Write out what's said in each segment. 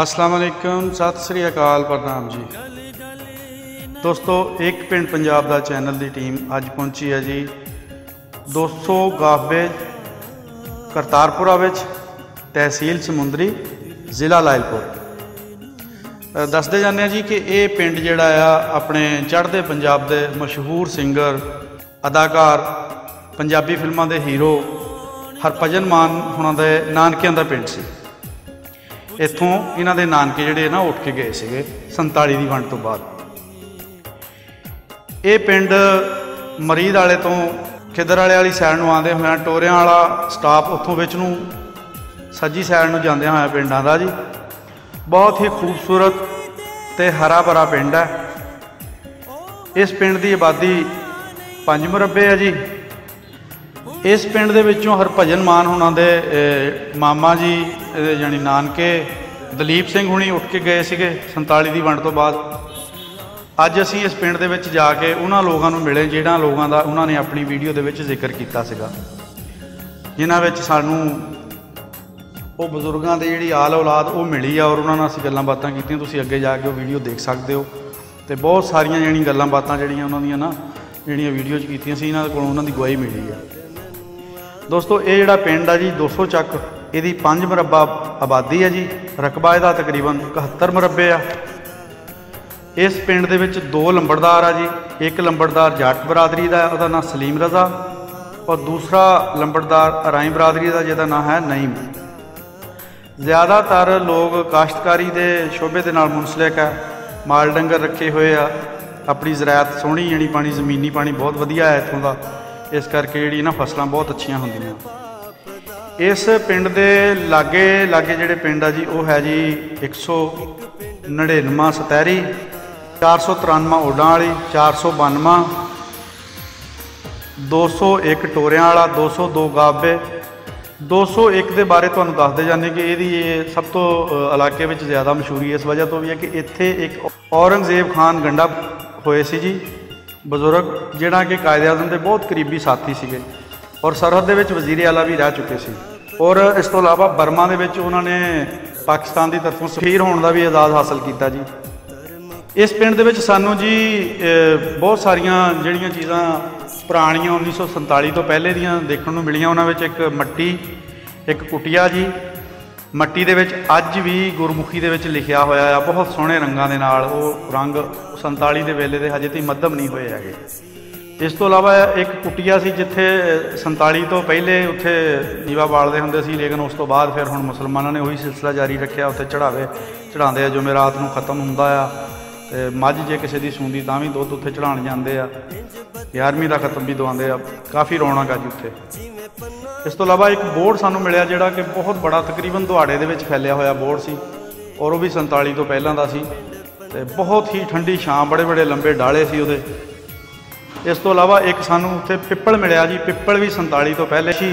अस्सलाम वालेकुम, सत श्री अकाल प्रणाम जी दोस्तों। एक पिंड पंजाब दा चैनल दी टीम अज पहुंची है जी 200 गाफे करतारपुरा विच, तहसील समुंदरी, ज़िला लायलपुर। दसते जाने जी कि ये पिंड जिहड़ा अपने चढ़ते पंजाब दे मशहूर सिंगर, अदाकार, पंजाबी फिल्मां दे हीरो हरभजन मान हुणां दे नानकियां दा पिंड सी। इत्थों इन्हां दे नानके जिहड़े ना उठ के गए सीगे 47 दी वंड तों बाद। ये पिंड मरीद वाले तों खिदर वाले वाली साइड नूं आंदे होया टोरियां वाला स्टाप, उत्थों विच नूं सज्जी साइड में जांदे होया पिंडां दा जी बहुत ही खूबसूरत ते हरा भरा पिंड है। इस पिंड दी आबादी 5 मुरब्बे है जी। इस पिंड दे विचों हरभजन मान हुणां दे मामा जी जानी नानके दलीप सिंह हुणी उठ के गए सीगे 47 दी वंड तों बाद। अज असीं इस पिंड दे विच जाके उन्हां लोकां नूं मिले जिहड़ां लोकां दा उन्हां ने अपनी वीडियो दे विच जिक्र कीता सीगा, जिन्हां विच सानूं वो बजुर्गों की जी आल औलाद वो मिली है और उन्होंने असं गल्लां बातां कीतियां। तुसीं अगे जाके वो वीडियो देख सकते हो तो बहुत सारिया जी गल्लां बातां उन्होंने ना जी वीडियो कीतियां सी, इन्हां कोलों उन्हां दी गवाही मिली है। दोस्तों ये जिहड़ा पिंड है जी 200 चक, ये 5 मुरब्बा आबादी है जी। रकबा इसदा तकरीबन 71 मुरब्बे आ। इस पिंड दे विच 2 लंबड़दार आ जी। एक लंबड़दार जाट बरादरी का, उहदा नाम सलीम रज़ा, और दूसरा लंबड़दार अराई बरादरी का, जिहदा नाम है नईम। ज़्यादातर लोग काश्तकारी के शोबे के नाल मुंसलिक है, माल डंगर रखे हुए आ, अपनी ज़रायत सोहनी जानी पानी जमीनी पानी बहुत वधिया है इतों का, इस करके जी ना फसलां बहुत अच्छियां होंदियां। इस पिंड दे लागे लागे जिहड़े पिंड आ जी वह है जी 199 सतैरी, 493 ओडां वाली, 492 201 टोरियां वाला, 202 गाबे। 201 के बारे तुहानूं दसदे जाने कि इहदी सब तो इलाके में ज़्यादा मशहूरी इस वजह तो भी है कि इत्थे एक औरंगजेब खान गंडा होए सी जी बजुर्ग, जिहड़ा कि कायद-ए-आज़म के बहुत करीबी साथी सीगे और सरहद के वजीर आला भी रह चुके सी। और इस तो इलावा बर्मा दे विच उन्होंने पाकिस्तान की तरफों सफीर होने का भी एजाज़ हासिल किया जी। इस पिंड दे विच सानूं जी बहुत सारियां जिहड़ियां चीज़ां पुरानिया 1947 तो पहले दियाँ देखने को मिलियां। उन्होंने एक मट्टी, एक कुटिया जी। मट्टी दे विच अज भी गुरमुखी दे विच लिखिया होया है बहुत सोहने रंगों के नाल। वह रंग 47 के वेले के हजे तक मध्यम नहीं होए है। इस तो इलावा एक कुटिया सी जिथे 47 तो पहले उत्थे दीवा बालते होंदे सी, लेकिन उस तो बाद फिर हुण मुसलमानों ने वही सिलसिला जारी रखिया। उत्थे चढ़ावे चढ़ाते हैं, जुमेरात नूं खत्म हुंदा आ ते मझ जे किसी की सूंदी तां भी दुध उत्थे चढ़ाने जाते आ, 11वीं का खत्म भी दवाते आ, काफ़ी रौनक है जी उत्थे। इस तो इलावा एक बोर्ड सानू मिलया जिहड़ा कि बहुत बड़ा तकरीबन दुहाड़े दे विच फैलिया होया बोर्ड सी, और वह भी 47 तो पहलां दा सी। ते बहुत ही ठंडी छां, बड़े बड़े लंबे डाले सी उहदे। इस तो इलावा एक सानू उत्थे पिपल मिलया जी। पिपल भी 47 तो पहले ही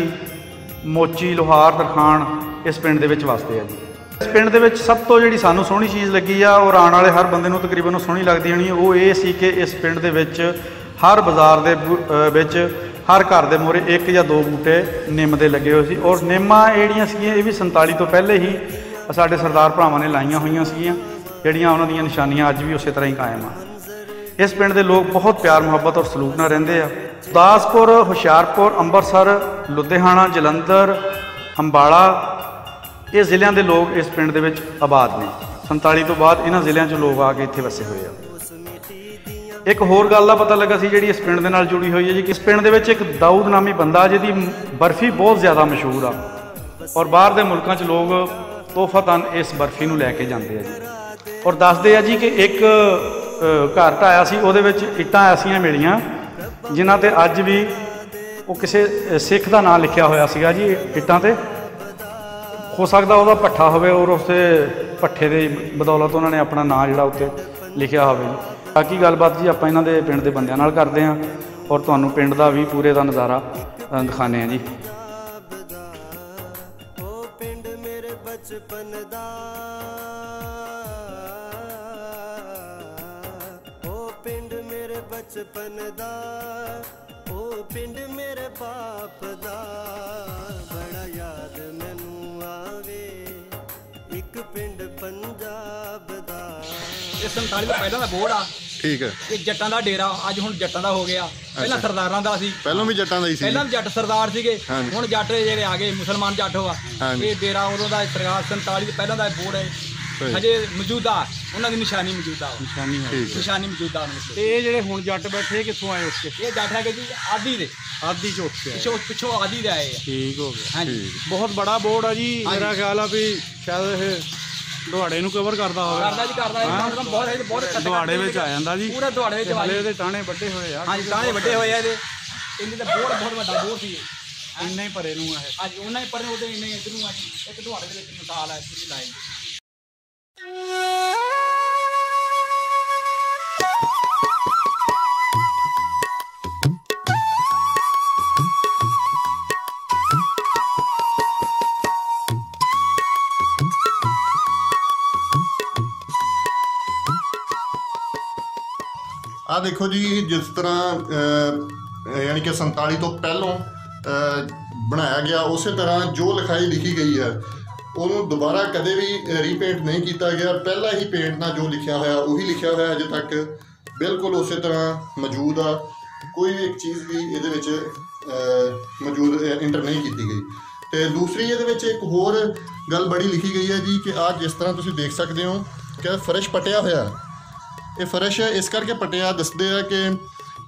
मोची, लुहार, तरखान इस पिंड दे विच वसदे आ जी। इस पिंड दे विच सब तो जिहड़ी सानू सोहनी चीज़ लगी आ और आने वाले हर बंदे नूं तकरीबन सोहनी लगदी होनी, वह ये सी कि इस पिंड दे विच हर बाज़ार के हर घर के मूहरे 1 या 2 बूटे निम के लगे हुए सी। और निम्मा जिहड़ियां सीगियां ये भी 47 तो पहले ही साढ़े सरदार भरावां ने लाइया हुई सीगियां, जिहड़ियां उन्हां दियां निशानियां अज भी उस तरह ही कायम आ। इस पिंड दे लोग बहुत प्यार मुहब्बत और सलूक नाल रहिंदे आ। गुरदासपुर, हुशियारपुर, अंबरसर, लुधियाना, जलंधर, अंबाला, ये ज़िलियां दे लोग इस पिंड दे विच आबाद ने। 47 तो बाद इन्हां ज़िलियां चों लोग आके इत्थे वसे होए आ। एक होर गल का पता लगा सी जी इस पिंड दे नाल जुड़ी हुई है जी। इस पिंड दे विच एक दाऊद नामी बंदा जिहदी बर्फी बहुत ज़्यादा मशहूर आ और बाहर दे मुल्कां च लोग तोहफातन इस बर्फी नूं लैके जांदे आ जी। और दसदे आ जी कि एक घर ढाया सी, उहदे विच इट्टां ऐसियां मिलियां जिन्हां ते अज भी वो किसी सिख का नाम लिखिया होया सीगा जी इट्टां ते। हो सकदा उहदा पट्ठा होवे और उस पट्ठे दे बदौलत उन्होंने अपना नाम जिहड़ा उत्ते लिखिया होवे। बाकी गलबात जी आप इन्हां दे पिंड दे बंदियां नाल करदे आं और तुहानूं पिंड दा भी पूरे दा नज़ारा दिखाने आं जी। बड़ा याद मैनूं आवे एक पिंड पंजाब। 47 पहला दा बोर्ड आ ठीक है ये जट्टां दा डेरा अज हुण जट्टां दा हो गया पहला सरदारां दा सी पहला भी जट्टां दा ही सी पहला जट सरदार सीगे हुण जट जेड़े आ गए मुसलमान जट होआ ये डेरा उदों दा सरदार 47 पहला दा बोर्ड है हजे मौजूदा उन्हों की निशानी मौजूदा निशानी मौजूदा ये हुण जट बैठे कितों आए उस ये जट है जी आदि दे आदि चौक पिछो पिछो आदि दे आए ठीक हो गया हाँ जी बहुत बड़ा बोर्ड है जी मेरा ख्याल है भी शायद दुआड़े नूं कवर करता होगा दुआड़े में आ जाता जी पूरा दुआड़े में टाणे वड्डे होए यार हाँ जी टाणे वड्डे होए आ इहदे इहदे दा बोर्ड बहुत वड्डा बोर्ड सी इन्ना ही भरे नूं है हाँ जी उन्ना ही भरे उहदे इन्ने इधर नूं एक दुआड़े दे विच मसाल है पूरी लाइन आ देखो जी जिस तरह यानी कि 47 तो पहलों बनाया गया उस तरह जो लिखाई लिखी गई है उन्होंने दोबारा कदे भी रीपेंट नहीं किया गया पहला ही पेंट ना जो लिखा होया उही लिखा होया अजे तक बिल्कुल उस तरह मौजूद आ कोई भी एक चीज़ भी ये मौजूद इंटर नहीं की गई। तो दूसरी ये एक होर गल बड़ी लिखी गई है जी कि आज जिस तरह तुम देख सकते हो कि फर्श पटिया होया ये फर्श इस करके पटिया दसदे है कि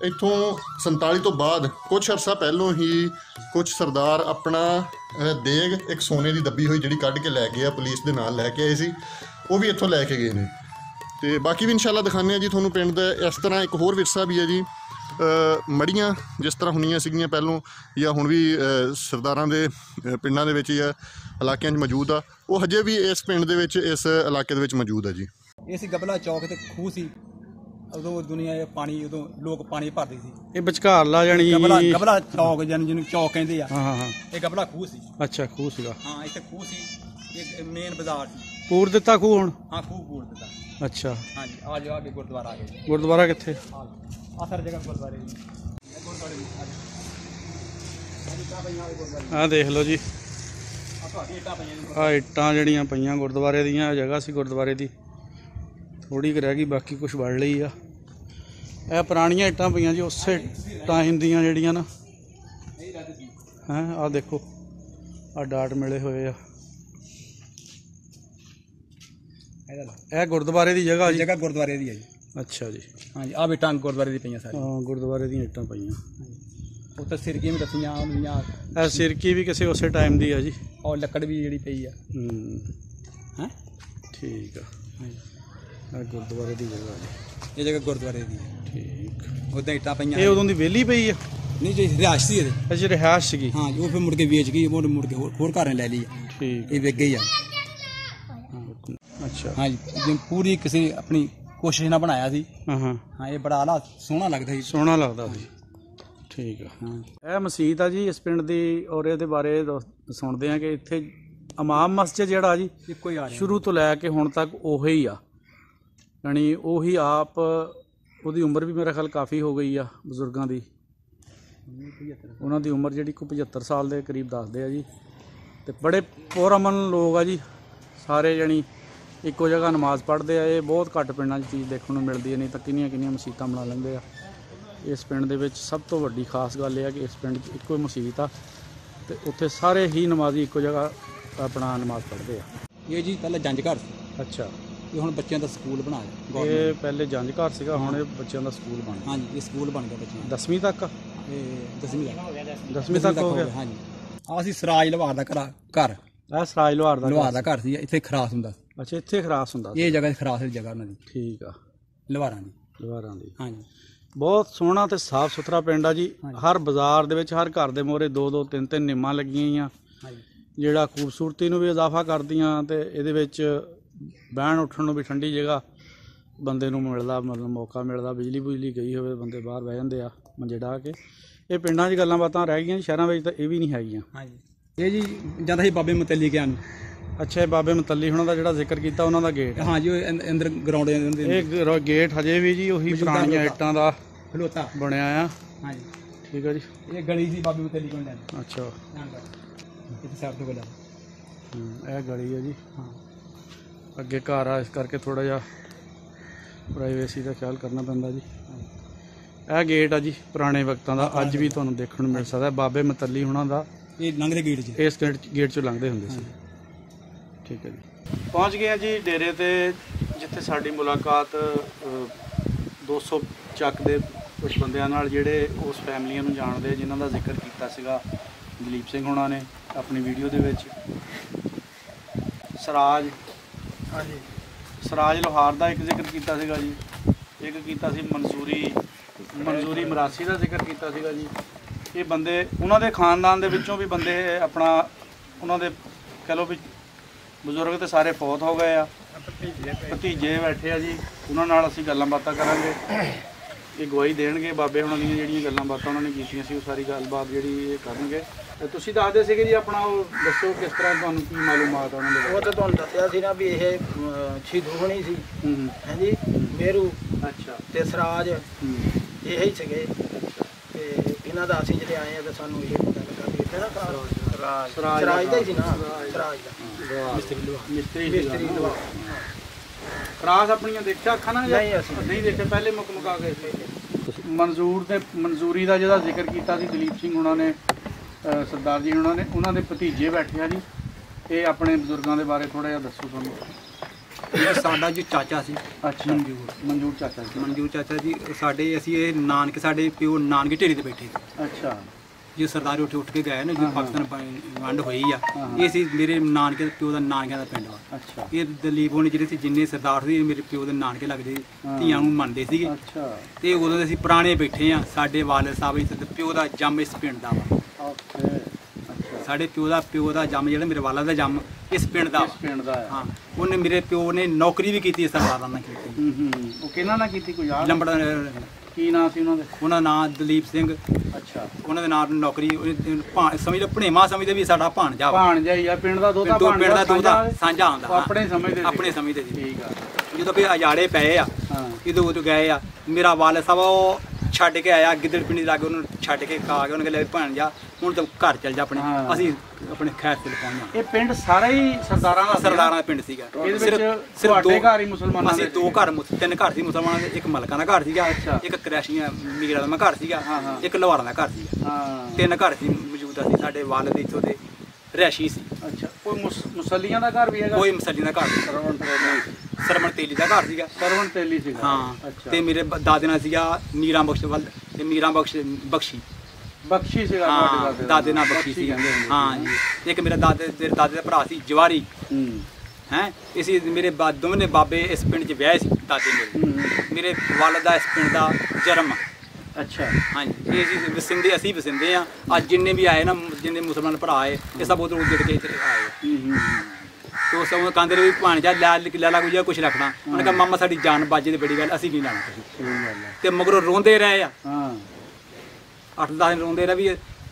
इतों 47 तो बाद कुछ अरसा पहलों ही कुछ सरदार अपना देग एक सोने की दब्बी हुई जी कढ़ के लै गए पुलिस के नाल लैके आए सी वो भी इतों लैके गए हैं। तो बाकी भी इंशाल्लाह दिखाने जी थोनों पिंड का इस तरह एक होर विरसा भी है जी मड़ियाँ जिस तरह होनिया सगियाँ पहलों या हुण भी सरदारां दे पिंडां दे विच या इलाकों में मौजूद आ वो हजे भी इस पिंड दे विच इस इलाके दे विच मौजूद है जी। ये सी गबला चौक ते खूह सी उदों दुनिया पानी उदों लोग पानी भरदे सी ये विचकारला जानी गबला चौक जानी जिन्नू चौक कहंदे आ हां हां ये गबला खूह सी अच्छा खूह सीगा हां इत्थे खूह सी ये मेन बाजार सी पूर दित्ता खूह हुण हां खूह पूर दित्ता अच्छा हां जी आ जाओ आगे गुरुद्वारा आ गए गुरुद्वारा कित्थे आ सारी जगह गुरुद्वारे जी ये गुरुद्वारे आ देख लो जी आ इट्टां जड़ियां पईयां गुरुद्वारे दीयां जगह सी गुरुद्वारे दी थोड़ी क रह गई बाकी कुछ बढ़ ली आ यह पुरानिया इट्टां पईयां जी उस टाइम दीयां जिहड़ियां ना हैं आ देखो आ डाट मिले हुए आ यह गुरुद्वारे की जगह जगह गुरुद्वारे की है जी अच्छा जी हाँ जी आ इट्टां गुरुद्वारे दी पईयां सारी हाँ गुरुद्वारे दी इट्टां पईयां उत्तर सिरकी भी रखियां सिरकी भी किसी उस टाइम की है जी और लकड़ भी जिहड़ी पई आ हैं ठीक है हाँ जी गुरुद्वारे की जगह ये जगह गुरुद्वारे की ठीक उदा इटा पाइया ये उदों की वेली पई है नहीं जी रिहायश सी अच्छा रिहायश सी हाँ जी वो फिर मुड़ के बेच गई मुड़ के होर घर ने लै ली ठीक ये विक गई है अच्छा हाँ जी पूरी किसी अपनी कोशिश ना बनाया सी हाँ हाँ ये बड़ा आला सोहना लगता जी सोहना लगता जी ठीक है हाँ यह मसीत आ जी इस पिंड की और ये बारे सुनते हैं कि इतने इमाम मस्जिद जिहड़ा जी इक्को ही शुरू तो लैके हुण तक ओह ही आ यानी वही आप उहदी उम्र भी मेरा ख्याल काफ़ी हो गई आ बजुर्गों की उन्हों की उम्र जी 75 साल के करीब दसदे आ जी तो बड़े पुरअमन लोग आ जी सारे जानी एको जगह नमाज़ पढ़ते हैं ये बहुत घट्ट पिंडां च चीज़ देखने मिलती है नहीं तो किनियां किनियां मसीतां बना लेंदे आ इस पिंड दे विच सब तो वड्डी खास गल है कि इस पिंड इक्को मसीत आ ते उत्थे सारे ही नमाजी एको जगह अपना नमाज़ पढ़ते हैं। ये जी पहले जंज घर अच्छा ये हम बच्चों का स्कूल बनाया ये पहले जंज घर सीगा हुण बच्चों का स्कूल बन हाँ जी ये स्कूल बन गया बच्चों 10वीं तक दसवीं तक हो गया हाँ जी असीं सराज लवार दा घर आ सराज लवार दा घर सी इत्थे खरास हुंदा अच्छा इत्थे खरास हुंदा ये जगह खरास दी जगह उन्हां दी ठीक आ लवारां दी हाँ जी बहुत सोहना ते साफ सुथरा पिंड आ जी हर बाजार दे विच हर घर दे मोहरे दो दो तीन तीन निम्मां लग्गियां होईयां हाँ जी जिहड़ा खूबसूरती नूं वी इजाफा करदियां ते इहदे विच बहन उठन भी ठंडी जगह बंदे नूं मिलदा मतलब मौका मिलता बिजली बुजली गई होवे बंदे बाहर बह जांदे आ मंजे ढा के ये पिंडां च गल्लां बातां रह गईयां शहरां विच तां इह भी नहीं हैगीयां हाँ जी ये जी जद असीं बाबे मतली गए अच्छा बाबे मतली हुणां दा जिहड़ा जिक्र कीता उहनां दा गेट हाँ जी अंदर ग्राउंड ये गेट हजे भी जी उही पुराणियां इट्टां दा खलोता बनिया आ हाँ जी ठीक है जी ये गली सी बाबे मतली कोल अच्छा इत्थे साफ तो गल यह गली है जी हाँ अगे घर आ इस करके थोड़ा जहा प्राइवेसी का ख्याल करना पैंदा जी। यह गेट आ जी पुराने वक्तों का अज भी तुहानूं देखण नूं मिल सकदा, बाबे मतली हुणां दा लंघदे गेट जी, इस गेट चों लंघदे हुंदे सी। ठीक है जी, पहुँच गए जी डेरे ते जिथे साडी मुलाकात 200 चक दे कुछ बंदियां नाल जिहड़े उस फैमिलियां नूं जाणदे जिन्हां दा जिक्र कीता सीगा दलीप सिंह हुणां ने अपनी वीडियो दे विच। सराज हाँ जी, सराज लोहार का एक जिक्र किया जी, एक किया मंजूरी मरासी का जिक्र किया जी। ये बंदे उन्होंने खानदान के विचों भी बंदे अपना उन्होंने कह लो भी बजुर्ग तो सारे फौत हो गए, भतीजे बैठे आ जी, उन्होंने असी गल्लां बातां करांगे, ये गवाही देणगे बाबे हुणां दी जिहड़ियां गल्लां बातां उन्होंने कीतियां सी सारी गल्लबात जिहड़ी ये करनगे। तुसीं दस्सदे सीगे जी अपना, वो दस्सो किस तरह तुहानूं की मालूमात है उन्होंने? वो तो तुहानूं दस्सिया सी ना भी ये छिदूहणी सी है जी, मेरू अच्छा ते सराज यही सीगे ते इन्हां दा असीं जिहड़े आए हैं ते सानूं ये पता लगा भी इत्थे ना सराज दा ही सी ना, सराज दा मिस्त्री दवा क्रास अपनियां देखिया अखां ना नहीं देखे पहले मुका गए थे। मंजूरी का जिहड़ा जिक्र किया दलीप सिंह उन्होंने, सरदार जी उन्होंने, उन्होंने भतीजे बैठे हैं जी, ये अपने बजुर्गों के बारे थोड़ा जिहा दस्सो सानूं। साडा जी चाचा सी, अच्छा मंजूर चाचा जी साडे, असीं ये नानके साडे प्यो नानके ढेरी ते बैठे अच्छा जो सरदार उठ के गए ना जो पाकिस्तान वंड हुई है, ये मेरे नानके प्यो का नानकिया का पिंड वा। अच्छा ये दलीप होने जिहड़े जिन्ने सरदार थे मेरे प्यो के नानके लगते धियां नूं मनदे सीगे। अच्छा ते उदों असीं पुराने बैठे हाँ, साडे वालद साहब प्यो का जम इस पिंड दा वा, साडे प्यो का जम जिहड़ा मेरे वालद दा जम इस पिंड दा वा। हाँ उन्हें मेरे प्यो ने नौकरी भी की सरदारां नाल की, लंबड़ा की नाम से उन्होंने नाम दलीप सिंह। अच्छा उन्होंने नाम नौकरी समझ लो भणेवा समझते भी साडा भाणजा भाणजा ही पिंड दा दोता सांझा आंदा अपने समझते जी। जो फिर अजाड़े पे आदों उदों गए आ, मेरा वालद साहब वो छड्ड के आया गिद्दड़ पिंड लागे, उन्होंने छड्ड के खा के उन्होंने कहा भाणजा हूँ तो घर चल जा अपने, असीं अपने खैर से पहुंचे। ये पिंड सारा ही सरदारां दा पिंड सीगा, सिर्फ दो घर ही मुसलमानां दे, दो घर तीन घर सी मुसलमानां दे, एक मलकां दा घर सीगा, एक क्रैशियां मीरा दा घर सीगा, एक लोहारां दा घर सीगा, तीन घर सी मौजूद सी साडे वालद इत्थों दे रैशी सी। अच्छा कोई मुसलियां दा घर भी हैगा, कोई मुसलियां दा घर सरवण तेली दा घर सीगा, सरवण तेली सीगा हां, ते मेरे दादे नाल सीगा मीरा बख्श वल ते मीरा बख्शी सीगा दादे नाल बख्शी सी। हाँ जी एक मेरा दादे दा भरा सी जवारी है, इसी मेरे दोवें ने बाबे इस पिंड च ब्याहे सी, दादे मेरे वालद दा इस पिंड दा जन्म। अच्छा हाँ जी ये वसिंदे असीं वसिंदे हाँ, अज जिन्ने भी आए ना जिन्ने मुसलमान भरा आए ये सब उधर उजड़ के इधर आए, तो सब कहते भी भाणजा लैला गुजरा कुछ रखना, उन्होंने कहा मामा साड़ी जान बाजे दी बड़ी गल असीं नहीं लाना, ते मगरों रोंदे रहे आ 8-10 दिन रोंदे रहे भी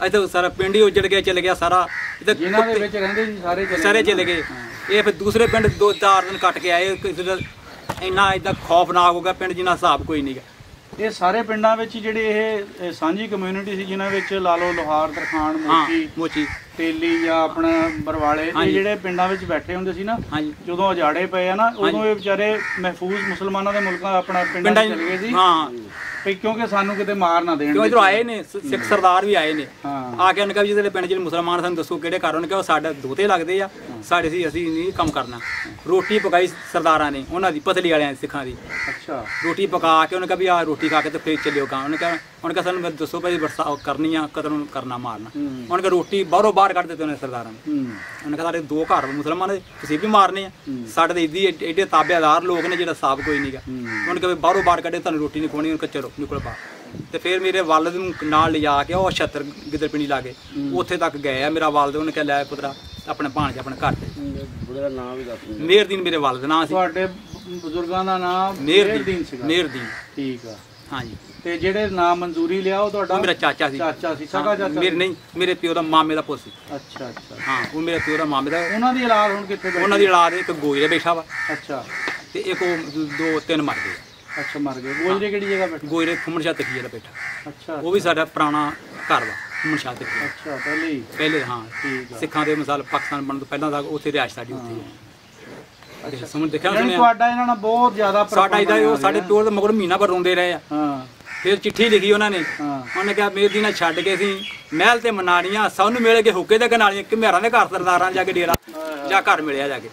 इधर सारा पिंड ही उजड़ गया चले गया सारा, इधर सारे चले गए। ये फिर दूसरे पिंड 2-4 दिन कट के आए, इन्ना इदा खौफनाक हो गया पिंड जिन्ना हिसाब कोई नहीं है। ये सारे पिंडों में जिहड़े ये सांझी कम्यूनिटी सी जिन्हां विच ला लो लोहार तरखान मोची तेली या अपना बरवाले जिहड़े पिंडों में बैठे हुंदे सी ना, जदों अजाड़े पे है ना उदों ये बेचारे महफूज मुसलमानां दे मुल्कां अपना पिंडां च चले गए सी। हां क्योंकि सानूं किते मार ना देण, इधरों आए ने सिख सरदार भी आए ने आके उन्होंने कहा जिहड़े पिंड च मुसलमान सानूं दस्सो किहड़े कारण के साडे दोते लगदे आ साडे सी असीं नहीं काम करना। रोटी पकाई सरदारां ने उन्हां दी पतली वालियां सिखां दी। अच्छा रोटी पका के उन्होंने कहा भी आ रोटी खा के तो फिर चलियो गांव, उन्होंने कहा सानूं दस्सो भाई बरसात करनी आ कदम करना मारना, उन्होंने कहा रोटी बाहरों बाहर कड्ढ दित्ती उन्होंने सरदारां ने, उन्होंने कहा साडे दो घर मुसलमान तुसीं भी मारने आ साडे ते इदी एडे ताबेदार लोग ने जिहड़ा हिसाब कोई नहीं गा, उन्होंने कहा बाहरों बाहर कड्ढे तुहानूं रोटी नहीं खोनी, उन्होंने कहा चलो निकल बाहर। तो फिर मेरे वालद नाल लिजा के और 76 गिद्दड़ पिंडी ला के उत्थे तक गए, मेरा वालद उन्हें कहा लै पुत्तरा अपने भाणजे अपने घर ते मेहरदीन मेरे वालद नाम सी, तुहाडे बजुर्गां दा नाम मेहरदीन सी मेहरदीन ठीक आ। हाँ जी ते जेहड़े नाम मंजूरी लिया वो तुहाडा मेरा चाचा सी, चाचा सी सगा चाचा मेरे नहीं मेरे प्यो दा मामे दा पुत्त सी। अच्छा अच्छा हाँ वो मेरे प्यो दा मामे दा, उन्हां दी औलाद हुण कित्थे? उन्हां दी औलाद एक गोजरे बैठा वा। अच्छा ते एक 2-3 मर गए। अच्छा मर गए गोजरे किहड़ी जगह बैठा? गोजरे खुम्मन शाह तखीए दा बैठा। अच्छा वो भी साडा पुराना घर वा खुम्मन शाह तखीए। अच्छा पहले हाँ सिक्खां दे मिसाल पाकिस्तान बनण तों पहलां दा उत्थे रिहाइश साडी उत्थे। ਸਮਝ ਦੇਖਿਆ ਉਹਨੇ ਤੁਹਾਡਾ ਇਹਨਾਂ ਨਾਲ ਬਹੁਤ ਜ਼ਿਆਦਾ ਸਾਡਾ ਇਹਦਾ ਉਹ ਸਾਡੇ ਪਿਓ ਦੇ ਮਗਰ ਮਹੀਨਾ ਭਰ ਰੋਂਦੇ ਰਹੇ ਆ। ਹਾਂ ਫਿਰ ਚਿੱਠੀ ਲਿਖੀ ਉਹਨਾਂ ਨੇ, ਉਹਨੇ ਕਿਹਾ ਮੇਰ ਦੀ ਨਾ ਛੱਡ ਕੇ ਸੀ ਮਹਿਲ ਤੇ ਮਨਾਣੀਆਂ ਸਾਨੂੰ ਮਿਲ ਕੇ ਹੁੱਕੇ ਦੇ ਕਨਾਲੀਆਂ ਘਮੇਰਾਂ ਦੇ ਘਰ ਸਰਦਾਰਾਂ ਜਾ ਕੇ ਡੇਰਾ ਜਾਂ ਘਰ ਮਿਲਿਆ ਜਾ ਕੇ।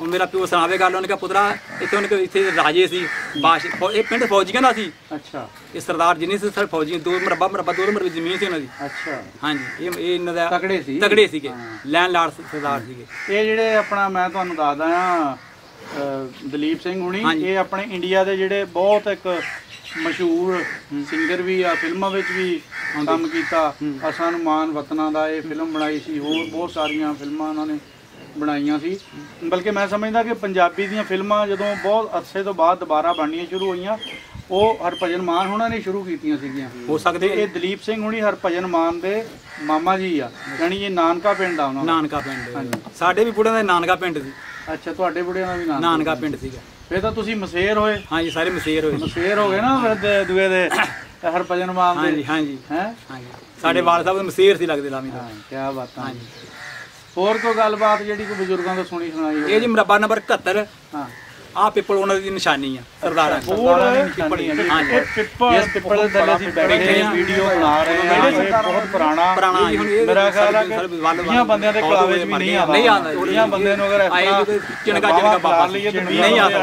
ਉਹ ਮੇਰਾ ਪਿਓ ਸੁਣਾਵੇ ਗੱਲ, ਉਹਨੇ ਕਿਹਾ ਪੁੱਤਰਾ ਇੱਥੇ ਉਹਨੇ ਇੱਥੇ ਰਾਜੇ ਸੀ ਬਾਦਸ਼ਾਹ, ਇਹ ਪਿੰਡ ਫੌਜੀ ਕਹਿੰਦਾ ਸੀ। ਅੱਛਾ ਇਹ ਸਰਦਾਰ ਜਿੰਨੇ ਸੀ ਸਰ ਫੌਜੀ, ਦੋ ਮਰਬਾ ਦੋ ਮਰਬੇ ਜ਼ਮੀਨ ਸੀ ਉਹਨਾਂ ਦੀ। ਅੱਛਾ ਹਾਂਜੀ ਇਹ ਇਹਨਾਂ ਦਾ ਤਕੜੇ ਸੀ, ਤਕੜੇ ਸੀਗੇ ਲੈਣ ਲਾੜ ਸਰਦਾਰ ਸੀਗੇ। ਇਹ ਜਿਹੜੇ ਆਪਣਾ ਮੈਂ ਤੁਹਾਨੂੰ ਦੱਸਦਾ ਆ ਦਲੀਪ ਸਿੰਘ ਹੁਣੀ, ਇਹ ਆਪਣੇ ਇੰਡੀਆ ਦੇ ਜਿਹੜੇ ਬਹੁਤ ਇੱਕ ਮਸ਼ਹੂਰ ਸਿੰਗਰ ਵੀ ਆ, ਫਿਲਮਾਂ ਵਿੱਚ ਵੀ ਕੰਮ ਕੀਤਾ। ਹਰਭਜਨ ਮਾਨ ਵਤਨਾਂ ਦਾ ਇਹ ਫਿਲਮ ਬਣਾਈ ਸੀ, ਹੋਰ ਬਹੁਤ ਸਾਰੀਆਂ ਫਿਲਮਾਂ ਉਹਨਾਂ ਨੇ ਬਣਾਈਆਂ ਸੀ। ਬਲਕਿ मैं समझदा कि पंजाबी ਦੀਆਂ ਫਿਲਮਾਂ ਜਦੋਂ बहुत अरसे तो बाद दोबारा ਬਣਨੀਆਂ शुरू ਹੋਈਆਂ ਉਹ ਹਰਭਜਨ ਮਾਨ ਉਹਨਾਂ ਨੇ ਸ਼ੁਰੂ ਕੀਤੀਆਂ ਸੀਗੀਆਂ। ਹੋ ਸਕਦੇ ਇਹ ਦਲੀਪ ਸਿੰਘ ਹੁਣੀ ਹਰਭਜਨ ਮਾਨ ਦੇ ਮਾਮਾ ਜੀ ਆ, ਯਾਨੀ ਇਹ ਨਾਨਕਾ ਪਿੰਡ ਦਾ ਉਹਨਾਂ ਦਾ। ਨਾਨਕਾ ਪਿੰਡ ਸਾਡੇ ਵੀ ਬੁੜਿਆਂ ਦਾ ਨਾਨਕਾ ਪਿੰਡ ਸੀ। ਅੱਛਾ ਤੁਹਾਡੇ ਬੁੜਿਆਂ ਦਾ ਵੀ ਨਾਨਕਾ ਪਿੰਡ ਸੀਗਾ। ਫਿਰ ਤਾਂ ਤੁਸੀਂ ਮਸੇਰ ਹੋਏ। ਹਾਂਜੀ ਸਾਰੇ ਮਸੇਰ ਹੋਏ। ਮਸੇਰ ਹੋ ਗਏ ਨਾ ਫਿਰ ਦੂਏ ਦੇ ਹਰਭਜਨ ਮਾਨ ਦੇ। ਹਾਂਜੀ ਹੈ ਸਾਡੇ ਵਾਲ ਸਾਹਿਬ ਮਸੇਰ ਸੀ ਲੱਗਦੇ ਲਾਮੀ ਦਾ। ਕੀ ਬਾਤ ਹੈ। ਹੋਰ ਕੋਈ ਗੱਲਬਾਤ ਜਿਹੜੀ ਕੋਈ ਬਜ਼ੁਰਗਾਂ ਤੋਂ ਸੁਣੀ ਸੁਣਾਈ ਹੋਵੇ? ਇਹ ਜੀ ਮਰਬਾ ਨੰਬਰ 71 ਹਾਂ ਆ ਪਿੱਪਲ ਉਹਨਾਂ ਦੀ ਨਿਸ਼ਾਨੀ ਆ ਸਰਦਾਰਾਂ ਦੀ। ਹਾਂਜੀ ਪਿੱਪਲ ਦੇ ਥੱਲੇ ਅਸੀਂ ਬੈਠੇ ਵੀਡੀਓ ਬਣਾ ਰਹੇ ਹਾਂ, ਇਹ ਬਹੁਤ ਪੁਰਾਣਾ ਮੇਰਾ ਖਿਆਲ ਆ ਕਿ ਇਹਨਾਂ ਬੰਦਿਆਂ ਦੇ ਕਲਾਵੇ ਵੀ ਨਹੀਂ ਆਉਂਦਾ। ਇਹਨਾਂ ਬੰਦਿਆਂ ਨੂੰ ਅਗਰ ਚਿਣਕਾ ਬਾਬਾ ਨਹੀਂ ਆਉਂਦਾ,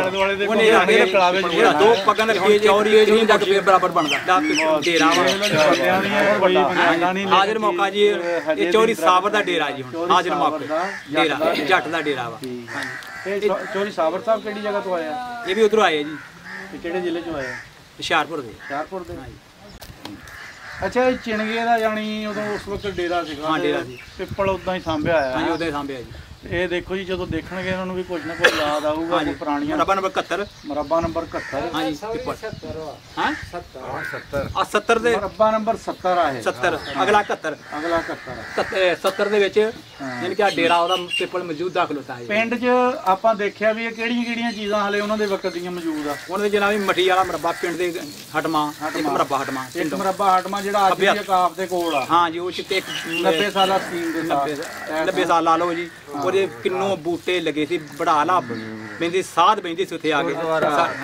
ਉਹਨੇ ਇਹਦੇ ਕਲਾਵੇ ਜਿਹੜਾ ਦੋ ਪੱਗਾਂ ਦੇ ਖੇਜ ਚੌਰੀ ਇਹਨੂੰ ਜੱਗ ਪੇ ਬਰਾਬਰ ਬਣਦਾ ਡੇਰਾ ਵਾ। ਹਾਜ਼ਰ ਮੌਕਾ ਜੀ ਇਹ ਚੌਰੀ ਸਾਬਰ ਦਾ ਡੇਰਾ ਜੀ, ਹੁਣ ਹਾਜ਼ਰ ਮੌਕਾ ਡੇਰਾ ਜੱਟ ਦਾ ਡੇਰਾ ਵਾ। ਚੌਰੀ ਸਾਬਰ ਸਾਹਿਬ ਕਿਹੜੀ ਜਗ੍ਹਾ ਤੋਂ ਆਇਆ? ਇਹ ਵੀ ਉਧਰੋਂ ਆਇਆ ਜੀ। ਤੇ ਕਿਹੜੇ ਜ਼ਿਲ੍ਹੇ ਚੋਂ ਆਇਆ? ਹੁਸ਼ਿਆਰਪੁਰ ਦੇ। ਹੁਸ਼ਿਆਰਪੁਰ ਦੇ। ਅੱਛਾ ਇਹ ਚਿਣਗੇ ਦਾ ਜਾਣੀ ਉਦੋਂ ਉਸ ਵਕਤ ਡੇਰਾ ਸੀਗਾ। ਹਾਂ ਡੇਰਾ ਸੀ। ਪਿੱਪਲ ਉਦਾਂ ਹੀ ਸਾਂਭਿਆ ਆਇਆ। ਹਾਂਜੀ ਉਦਾਂ ਹੀ ਸਾਂਭਿਆ ਜੀ। ਇਹ ਦੇਖੋ ਜੀ ਜਦੋਂ ਦੇਖਣਗੇ ਇਹਨਾਂ ਨੂੰ ਵੀ ਕੁਝ ਨਾ ਕੁਝ ਯਾਦ ਆਊਗਾ ਜੀ ਪੁਰਾਣੀਆਂ। ਮਰਬਾ ਨੰਬਰ 71 ਮਰਬਾ ਨੰਬਰ 71 ਹਾਂਜੀ 70 ਹਾਂ 70 ਆ 70 ਦੇ ਮਰਬਾ ਨੰਬਰ 70 ਆ ਇਹ 70 ਅਗਲਾ 71 ਅਗਲਾ 71 70 ਦੇ ਵਿੱਚ ਯਾਨੀ ਕਿ ਆ ਡੇਰਾ ਉਹਦਾ ਪਿੱਪਲ ਮੌਜੂਦ ਦਾਖਲ ਹੁੰਦਾ ਹੈ। ਪਿੰਡ 'ਚ ਆਪਾਂ ਦੇਖਿਆ ਵੀ ਇਹ ਕਿਹੜੀਆਂ ਕਿਹੜੀਆਂ ਚੀਜ਼ਾਂ ਹਲੇ ਉਹਨਾਂ ਦੇ ਵਕਤ ਦੀਆਂ ਮੌਜੂਦ ਆ। ਉਹਨਾਂ ਦੇ ਜਨਾਬ ਮੱਠੀ ਵਾਲਾ ਮਰਬਾ ਪਿੰਡ ਦੇ ਹਟਮਾ ਇੱਕ ਮਰਬਾ ਹਟਮਾ ਇੱਕ ਮਰਬਾ ਹਟਮਾ ਜਿਹੜਾ ਅੱਜ ਵੀ ਕਾਫ ਦੇ ਕੋਲ ਆ। ਹਾਂਜੀ ਉਹ 90 ਸਾਲਾ ਸਕੀਮ ਦੇ 90 ਸਾਲ ਲਾ ਲਓ ਜੀ। ਕਿੰਨੋਂ ਬੂਟੇ ਲੱਗੇ ਸੀ, ਬੜਾ ਲਾ ਬਹਿੰਦੇ ਸਾਧ ਬਹਿੰਦੇ ਸੀ ਉੱਥੇ ਆ ਕੇ।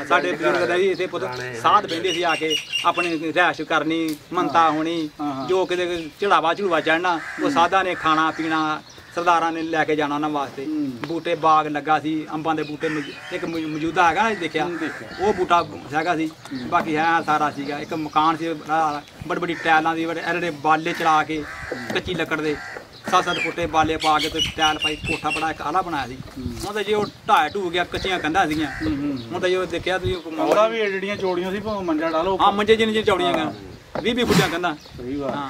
ਸਾਡੇ ਬਜ਼ੁਰਗ ਦਾ ਜੀ ਇੱਥੇ ਪੁੱਤ ਸਾਧ ਬਹਿੰਦੇ ਸੀ ਆ ਕੇ, ਆਪਣੇ ਰਹਿਸ਼ ਕਰਨੀ ਮੰਤਾ ਹੋਣੀ, ਜੋ ਕਿਤੇ ਚੜਾਵਾ ਝੂਵਾ ਚੜਨਾ ਉਹ ਸਾਧਾਂ ਨੇ ਖਾਣਾ ਪੀਣਾ ਸਰਦਾਰਾਂ ਨੇ ਲੈ ਕੇ ਜਾਣਾ ਉਹਨਾਂ ਵਾਸਤੇ। ਬੂਟੇ ਬਾਗ ਲੱਗਾ ਸੀ ਅੰਬਾਂ ਦੇ ਬੂਟੇ, ਇੱਕ ਮੌਜੂਦਾ ਹੈਗਾ ਦੇਖਿਆ ਉਹ ਬੂਟਾ ਹੈਗਾ ਸੀ, ਬਾਕੀ ਹੈ ਸਾਰਾ ਸੀਗਾ। ਇੱਕ ਮਕਾਨ ਸੀ ਬੜੀ ਬੜੀ ਟਾਇਲਾਂ ਦੀ ਜਿਹੜੇ ਬਾਲੇ ਚਲਾ ਕੇ ਕੱਚੀ ਲੱਕੜ ਦੇ 7-7 ਫੁੱਟੇ ਬਾਲੇ ਪਾ ਕੇ ਤੇ ਟਾਇਲ ਪਾਈ ਕੋਠਾ ਬਣਾ ਇੱਕ ਆਲਾ ਬਣਾਇਆ ਸੀ। ਹੁਣ ਤਾਂ ਜੇ ਉਹ ਢਾਹ ਢੂ ਗਿਆ, ਕੱਚੀਆਂ ਕੰਧਾਂ ਸੀਗੀਆਂ। ਹੁਣ ਤਾਂ ਜੇ ਦੇਖਿਆ ਤੁਸੀਂ ਮੌੜਾ ਵੀ ਜਿਹੜੀਆਂ ਚੌੜੀਆਂ ਸੀ ਭਾਵੇਂ ਮੰਜਾ ਢਾ ਲਓ। ਹਾਂ ਮੰਜੇ ਜਿੰਨੀਆਂ ਚੌੜੀਆਂ ਗਾਂ 20-20 ਫੁੱਟਾਂ ਕੰਧਾਂ। ਸਹੀ ਬਾਤ। ਹਾਂ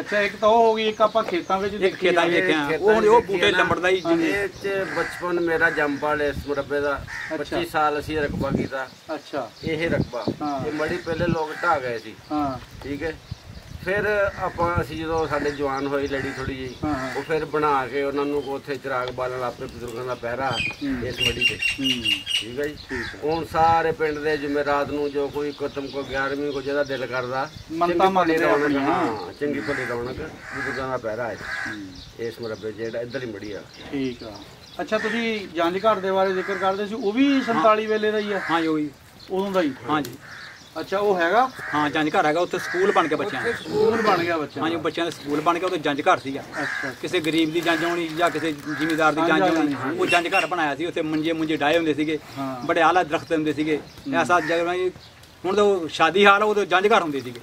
ਅੱਛਾ ਇੱਕ ਤਾਂ ਉਹ ਹੋ ਗਈ, ਇੱਕ ਆਪਾਂ ਖੇਤਾਂ ਵਿੱਚ ਖੇਤਾਂ ਵੇਖਿਆ ਉਹ ਬੂਟੇ ਲੰਬੜਦਾ ਹੀ। ਇਹ 'ਚ ਬਚਪਨ ਮੇਰਾ ਜੰਮਪਲ ਇਸ ਮੁਰੱਬੇ ਦਾ 25 ਸਾਲ ਅਸੀਂ ਰਕਬਾ ਕੀਤਾ। ਅੱਛਾ ਇਹ ਰਕਬਾ ਇਹ ਮੜੀ ਪਹਿਲੇ ਲੋਕ ਢਾਹ ਗਏ ਸੀ। ਹਾਂ ਠੀਕ ਹੈ। ਫਿਰ ਆਪਾਂ ਅਸੀਂ ਜਦੋਂ ਸਾਡੇ ਜਵਾਨ ਹੋਈ ਲੜੀ ਥੋੜੀ ਜਿਹੀ ਉਹ ਫਿਰ ਬਣਾ ਕੇ ਉਹਨਾਂ ਨੂੰ ਉੱਥੇ ਚਿਰਾਗ ਬਾਲਣ ਆਪਣੇ ਬਜ਼ੁਰਗਾਂ ਦਾ ਪਹਿਰਾ ਇਸ ਮੜੀ ਤੇ। ਠੀਕ ਹੈ ਜੀ। ਹੁਣ ਸਾਰੇ ਪਿੰਡ ਦੇ ਜੁਮੇਰਾਤ ਨੂੰ ਜੋ ਕੋਈ ਕੁਤਮ ਕੋ 11ਵੀਂ ਕੋ ਜਿਹਦਾ ਦਿਲ ਕਰਦਾ ਮੰਤਾ ਮਾਲੇ ਰੌਣਕ, ਹਾਂ ਚੰਗੀ ਭਲੀ ਰੌਣਕ ਬਜ਼ੁਰਗਾਂ ਦਾ ਪਹਿਰਾ ਹੈ ਇਸ ਮੁਰੱਬੇ ਜਿਹੜਾ ਇੱਧਰ ਹੀ ਮੜੀ ਆ। ਠੀਕ ਆ। ਅੱਛਾ ਤੁਸੀਂ ਜੰਝ ਘਰ ਦੇ ਬਾਰੇ ਜ਼ਿਕਰ ਕਰਦੇ ਸੀ, ਉਹ ਵੀ 47 ਵੇਲੇ ਦਾ ਹੀ ਆ? ਹਾਂ ਉਹੀ ਉਦੋਂ ਦਾ ਹੀ। ਹਾਂਜੀ ਅੱਛਾ ਉਹ ਹੈਗਾ। ਹਾਂ ਜੰਝ ਘਰ ਹੈਗਾ, ਉੱਥੇ ਸਕੂਲ ਬਣ ਗਿਆ ਬੱਚਿਆਂ ਦਾ। ਸਕੂਲ ਬਣ ਗਿਆ ਬੱਚਿਆਂ ਦਾ। ਹਾਂਜੀ ਬੱਚਿਆਂ ਦਾ ਸਕੂਲ ਬਣ ਗਿਆ, ਉੱਥੇ ਜੰਝ ਘਰ ਸੀਗਾ। ਕਿਸੇ ਗਰੀਬ ਦੀ ਜੰਝ ਹੋਣੀ ਜਾਂ ਕਿਸੇ ਜ਼ਿਮੀਂਦਾਰ ਦੀ ਜੰਝ ਹੋਣੀ, ਉਹ ਜੰਝ ਘਰ ਬਣਾਇਆ ਸੀ। ਉੱਥੇ ਮੰਜੇ ਮੁੰਜੇ ਡਾਏ ਹੁੰਦੇ ਸੀਗੇ, ਬੜੇ ਆਲਾ ਦਰਖਤ ਹੁੰਦੇ ਸੀਗੇ ਐਸਾ ਜਗ੍ਹਾ। ਹੁਣ ਤਾਂ ਸ਼ਾਦੀ ਹਾਲ ਉਦੋਂ ਜੰਝ ਘਰ ਹੁੰਦੇ ਸੀਗੇ,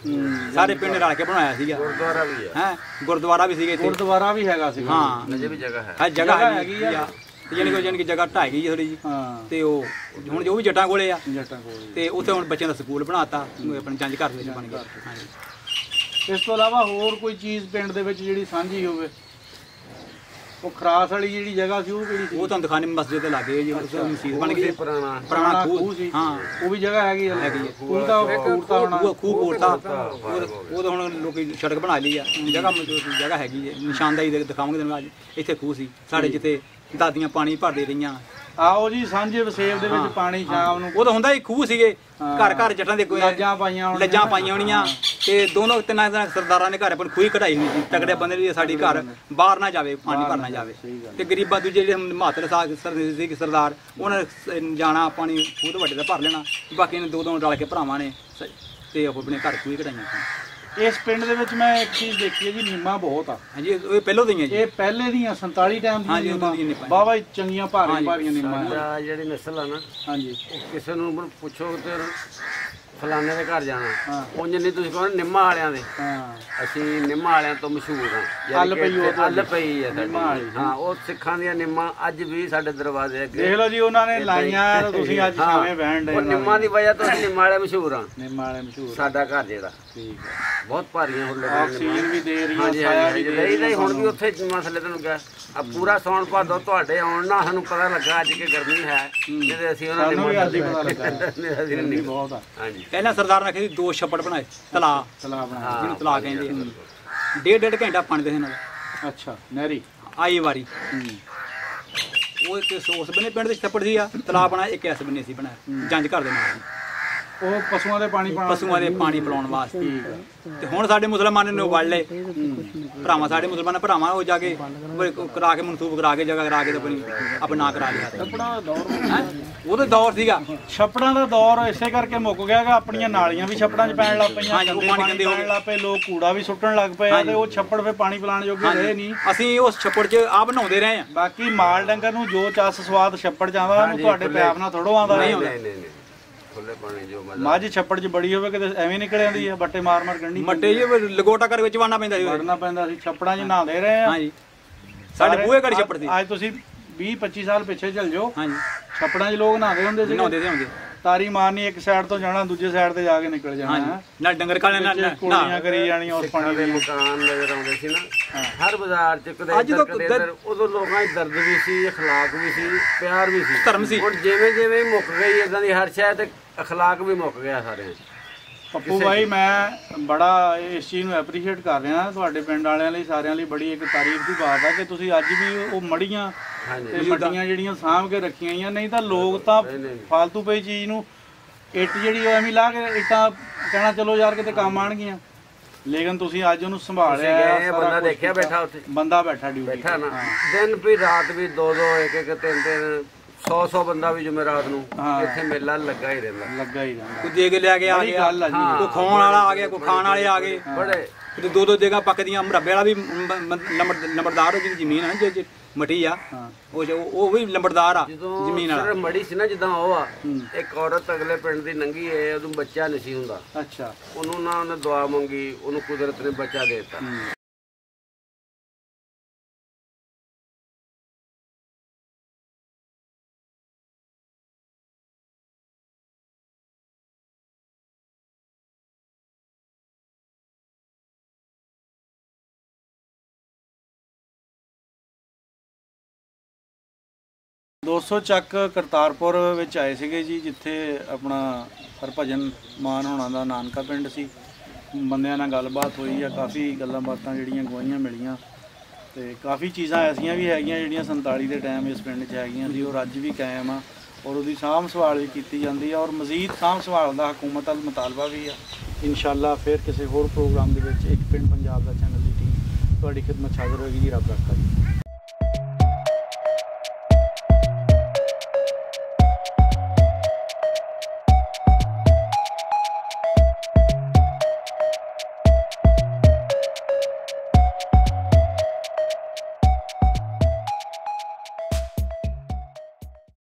ਸਾਰੇ ਪਿੰਡ ਰਲ ਕੇ ਬਣਾਇਆ ਸੀਗਾ। ਗੁਰਦੁਆਰਾ ਵੀ ਹੈ, ਗੁਰਦੁਆਰਾ ਵੀ ਸੀਗੇ, ਗੁਰਦੁਆਰਾ ਵੀ ਹੈਗਾ ਸੀ। ਹਾਂ ਅਜੇ ਵੀ ਜਗ੍ਹਾ ਹੈ, ਜਗ੍ਹਾ ਹੈਗੀ ਆ। ਜਾਣੀ ਕਿ ਜਗ੍ਹਾ ਢਾਈ ਗਈ ਥੋੜੀ ਜੀ ਤੇ ਉਹ ਹੁਣ ਜੋ ਵੀ ਜੱਟਾਂ ਕੋਲੇ ਆ ਤੇ ਉੱਥੇ ਹੁਣ ਬੱਚਿਆਂ ਦਾ ਸਕੂਲ ਬਣਾਤਾ ਆਪਣੇ ਜੰਝ ਘਰ ਵਿੱਚ ਬਣ ਗਿਆ। ਇਸ ਤੋਂ ਇਲਾਵਾ ਹੋਰ ਕੋਈ ਚੀਜ਼ ਪਿੰਡ ਦੇ ਵਿੱਚ ਜਿਹੜੀ ਸਾਂਝੀ ਹੋਵੇ? ਉਹ ਖਰਾਸ ਵਾਲੀ ਜਿਹੜੀ ਜਗ੍ਹਾ ਸੀ ਉਹ ਕਿਹੜੀ ਸੀ? ਉਹ ਤੁਹਾਨੂੰ ਦਿਖਾਣੇ ਮਸਜਿਦ ਦੇ ਲਾਗੇ ਜੀ ਮਸਜਿਦ ਬਣ ਗਈ, ਪੁਰਾਣਾ ਖੂਹ ਸੀ। ਹਾਂ ਉਹ ਵੀ ਜਗ੍ਹਾ ਹੈਗੀ ਆ। ਖੂਹ ਤਾਂ ਖੂਹ ਕੋਟਾ ਉਹ ਤਾਂ ਹੁਣ ਲੋਕੀ ਸੜਕ ਬਣਾ ਲਈ ਆ। ਜਗ੍ਹਾ ਹੈਗੀ ਹੈ, ਨਿਸ਼ਾਨਦਾਈ ਦਿਖਾਵਾਂਗੇ ਤੁਹਾਨੂੰ ਅੱਜ। ਇੱਥੇ ਖੂਹ ਸੀ ਸਾਡੇ, ਜਿੱਥੇ ਦਾਦੀਆਂ ਪਾਣੀ ਭਰਦੇ ਰਹੀਆਂ आओ जी सांझे वसेल दे विच पानी शाम नूं। उदों हुंदा ही खूह सीगे घर घर जटां दे कोई लज्जां पाईयां होणीआं ते दोनों तिन्नां सरदारां ने घर अपन खूह कढाई होई सी। तगड़े बंदे दी साडी घर बाहर ना जावे, पानी भर ना जावे ते गरीबां दे जेह्ड़े मातल साहब सरदार उन्हां जाना पानी खूह दे वड्डे दा भर लेना। बाकी ने दो रल के भरावां ने ते ओह अपने घर खूह कढाईआं। इस पिंड दे विच मैं एक चीज़ देखी है जी, नीमा बहुत आ जी, पहले दी जी, पहले दी 47 टाइम दी बाबा चंगियां भारी भारी नीमा जेहड़ी नस्ल है ना। हाँ जी, किसी नूं पुछो ते फलाने दे घर जाना उंज नहीं, तुसीं कहो नीमा वालियां दे। असीं नीमा वालियां तो मशहूर हां, अल पई है नीमा वाली। हां, ओह सिखां दी नीमा अज भी साडे दरवाजे अगे देख लो जी, उन्हां ने लाईयां तुसीं अज सावें बैंड दे नीमा दी वजह तो नीमा वाले मशहूर हां। नीमा वाले मशहूर साडा घर जेहड़ा ठीक है बहुत भारियां हुल्ले आक्सीजन भी दे रही है, साया भी दे रही है। हुण भी उत्थे मसले तुहानू कह आ पूरा सौण भादो तुहाडे आउण ना सानू पता लगा अज कि गर्मी है जिदे असीं उन्हां ने नीमा दी पता लगा गर्मी बहुत आ। हां जी, पहला सरदार ने कही 2 छप्पड़ बनाए तला बनाया जिन्नू तला कहंदे, डेढ़ डेढ़ घंटा पानी दे नाल। अच्छा, नहरी आई वारी ओह ते सोस बने पिंड दे छप्पड़ दी आ तला बनाया, इक ऐस बने सी बनाया जंज घर दे नाल ਉਹ ਪਸ਼ੂਆਂ ਦੇ ਪਾਣੀ ਪਾਉਣ ਪਸ਼ੂਆਂ ਦੇ ਪਾਣੀ ਪਲਾਉਣ ਵਾਸਤੇ। ਤੇ ਹੁਣ ਸਾਡੇ ਮੁਸਲਮਾਨਾਂ ਨੇ ਵੜ ਲਏ ਭਰਾਵਾਂ, ਸਾਡੇ ਮੁਸਲਮਾਨ ਭਰਾਵਾਂ ਉਹ ਜਾ ਕੇ ਕਰਾ ਕੇ ਮਨਸੂਬ ਕਰਾ ਕੇ ਜਗ੍ਹਾ ਕਰਾ ਕੇ ਆਪਣੀ ਆਪਣਾ ਕਰਾ ਲਿਆ। ਛੱਪੜਾਂ ਦਾ ਦੌਰ ਉਹਦਾ ਦੌਰ ਸੀਗਾ, ਛੱਪੜਾਂ ਦਾ ਦੌਰ ਇਸੇ ਕਰਕੇ ਮੁੱਕ ਗਿਆ ਕਿ ਆਪਣੀਆਂ ਨਾਲੀਆਂ ਵੀ ਛੱਪੜਾਂ 'ਚ ਪੈਣ ਲੱਗ ਪਈਆਂ, ਗੰਦੇ ਹੋਣ ਲੱਗ ਪਏ, ਲੋਕ ਕੂੜਾ ਵੀ ਸੁੱਟਣ ਲੱਗ ਪਏ ਤੇ ਉਹ ਛੱਪੜ ਫਿਰ ਪਾਣੀ ਪਲਾਣ ਜੋਗੇ ਰਹੇ ਨਹੀਂ। ਅਸੀਂ ਉਸ ਛੱਪੜ 'ਚ ਆ ਬਣਾਉਂਦੇ ਰਹੇ ਹਾਂ। ਬਾਕੀ ਮਾਲ ਡੰਗਰ ਨੂੰ ਜੋ ਚਸ ਸਵਾਦ ਛੱਪੜ 'ਚ ਆਉਂਦਾ ਉਹਨੂੰ ਤੁਹਾਡੇ ਪਿਆਰ ਨਾਲ ਥੋੜੋ ਆਉਂਦਾ। ਮੱਝ ਛੱਪੜ 'ਚ ਬੜੀ ਹੋਵੇ ਕਿਤੇ ਐਵੇਂ ਨਿਕਲ ਆਉਂਦੀ ਆ, ਬੱਟੇ ਮਾਰ ਮਾਰ ਗੰਢੀ ਮੱਟੇ ਜੇ ਲਗੋਟਾ ਕਰਕੇ ਚਵਾਣਾ ਪੈਂਦਾ ਸੀ, ਵੜਨਾ ਪੈਂਦਾ ਸੀ ਛੱਪੜਾਂ 'ਚ ਨਹਾਉਂਦੇ ਰਹੇ। ਹਾਂ ਜੀ, ਸਾਡੇ ਬੂਹੇ ਘੜੀ ਛੱਪੜ ਸੀ। ਅੱਜ ਤੁਸੀਂ 20-25 ਸਾਲ ਪਿੱਛੇ ਚੱਲ ਜਾਓ। ਹਾਂ ਜੀ, ਛੱਪੜਾਂ 'ਚ ਲੋਕ ਨਹਾਉਂਦੇ ਹੁੰਦੇ ਸੀ, ਨਹਾਉਂਦੇ ਹੁੰਦੇ, ਤਾਰੀ ਮਾਰਨੀ, ਇੱਕ ਸਾਈਡ ਤੋਂ ਜਾਣਾ ਦੂਜੇ ਸਾਈਡ ਤੇ ਜਾ ਕੇ ਨਿਕਲ ਜਾਣਾ, ਨਾ ਡੰਗਰ ਕਾਲੇ ਨਾਲ ਕੁੜੀਆਂ ਕਰੀ ਜਾਣੀਆਂ। ਉਸ ਪਾਣੀ ਦੇ ਮਕਾਨ ਨਜ਼ਰ ਆਉਂਦੇ ਸੀ ਨਾ ਹਰ ਬਾਜ਼ਾਰ 'ਚ ਕਦੇ ਇੱਧਰ। ਉਦੋਂ ਲੋਕਾਂ 'ਚ ਦਰਦ ਵੀ ਸੀ, ਅਖਲਾਕ ਵੀ ਸੀ, ਪਿਆਰ ਵੀ ਸੀ, ਧਰਮ ਸੀ। ਹੁਣ ਜਿਵੇਂ ਜਿਵੇਂ ਮੁੱਕ ਗਈ ਇਦਾਂ ਦੀ ਹਰ ਸ਼ਾਇਦ अखलाक भी मुक गया सारे। पप्पू भाई, मैं बड़ा इस चीज़ में एप्रीशिएट कर रहा थोड़े पिंड वाले सारे लिए, बड़ी एक तारीफ की बात है कि तुम अज भी वो मड़ियाँ मट्टियाँ जड़ियाँ साम के रखिया, नहीं तो लोग तो फालतू पई चीज़ नूं इट जी एवं ला के इटा कहना चलो यार किते काम आउणगीआं, लेकिन तुसी आज उन्होंने संभालिया। बंदा देखिया बैठा, बंदा बैठा ड्यूटी दिन भी रात भी दो दो एक एक तीन तीन 100-100 ਬੰਦਾ ਵੀ ਜੁਮੇਰਾਤ ਨੂੰ ਇੱਥੇ ਮੇਲਾ ਲੱਗਾ ਹੀ ਰਹਿੰਦਾ, ਲੱਗਾ ਹੀ ਰਹਿੰਦਾ। ਕੋਈ ਦੇ ਕੇ ਲੈ ਕੇ ਆ ਗਿਆ, ਕੋਈ ਖਾਣ ਵਾਲਾ ਆ ਗਿਆ, ਕੋਈ ਖਾਣ ਵਾਲੇ ਆ ਗਏ ਬੜੇ। ਤੇ ਦੋ ਦੋ ਜਗ੍ਹਾ ਪੱਕਦੀਆਂ, ਮੁਰੱਬੇ ਵਾਲਾ ਵੀ ਨੰਬਰਦਾਰ ਜਿਹਦੀ ਜ਼ਮੀਨ ਹੈ ਜੇ ਮਟੀ ਆ ਉਹ ਵੀ ਨੰਬਰਦਾਰ ਆ ਜ਼ਮੀਨ ਵਾਲਾ। ਮੜੀ ਸੀ ਨਾ ਜਿੱਦਾਂ ਉਹ ਆ, ਇੱਕ ਔਰਤ ਅਗਲੇ ਪਿੰਡ ਦੀ ਨੰਗੀ ਏ, ਉਹਨੂੰ ਬੱਚਾ ਨਹੀਂ ਸੀ ਹੁੰਦਾ। ਅੱਛਾ, ਉਹਨੂੰ ਨਾ ਉਹਨੇ ਦੁਆ ਮੰਗੀ, ਉਹਨੂੰ ਕੁਦਰਤ ਨੇ ਬੱਚਾ ਦੇ ਦਿੱਤਾ। दोस्तों, चक करतारपुर आए थे जी, जिथे अपना हरभजन मान होना का नानका पिंड सी। बंदियां नाल गलबात हुई है, काफ़ी गल्लां बातां जिहड़ियां गवाहियां मिलियां ते काफ़ी चीज़ां ऐसियां भी हैगियां जिहड़ियां 47 दे टाइम इस पिंड च हैगियां सी, और अज भी कायम आ, और उहदी सांभ संभाल भी कीती जांदी है, और मजीद सांभ संभाल दा हुकूमत अल मुतालबा भी है। इंशाअल्लाह फिर किसी होर प्रोग्राम दे विच एक पिंड पंजाब दा चैनल दी टीम तुहाडी खिदमत हाज़र होएगी। रब रखा जी।